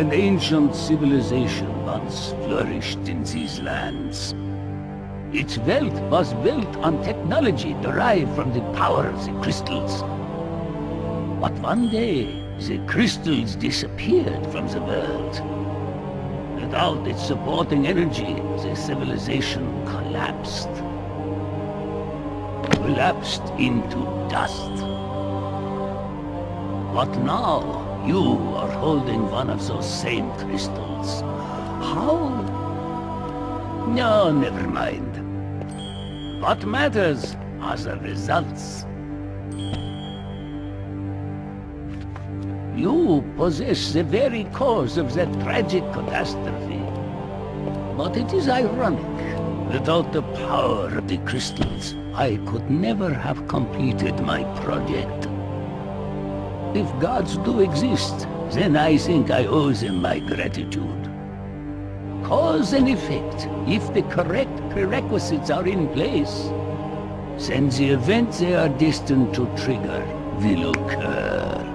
An ancient civilization once flourished in these lands. Its wealth was built on technology derived from the power of the crystals. But one day, the crystals disappeared from the world. Without its supporting energy, the civilization collapsed. Collapsed into dust. But now, you are holding one of those same crystals. How? No, never mind. What matters are the results. You possess the very cause of that tragic catastrophe. But it is ironic. Without the power of the crystals, I could never have completed my project. If gods do exist, then I think I owe them my gratitude. Cause and effect, if the correct prerequisites are in place, then the event they are destined to trigger will occur.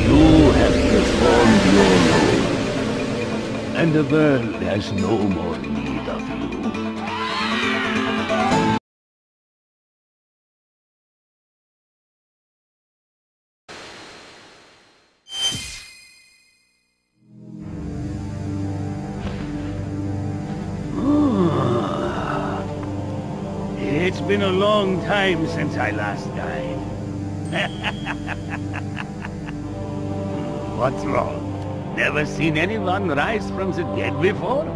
You have performed your role, and the world has no more need of you. It's been a long time since I last died. What's wrong? Never seen anyone rise from the dead before?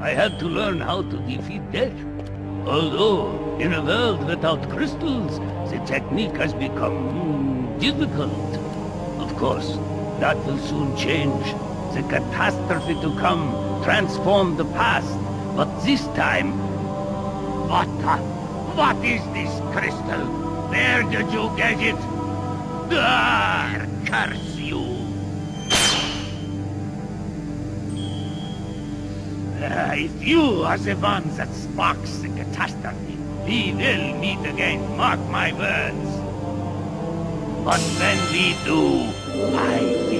I had to learn how to defeat death. Although, in a world without crystals, the technique has become difficult. Of course, that will soon change. The catastrophe to come transformed the past, but this time... What is this crystal? Where did you get it? Argh, curse you! If you are the one that sparks the catastrophe, we will meet again, mark my words. But when we do, I will.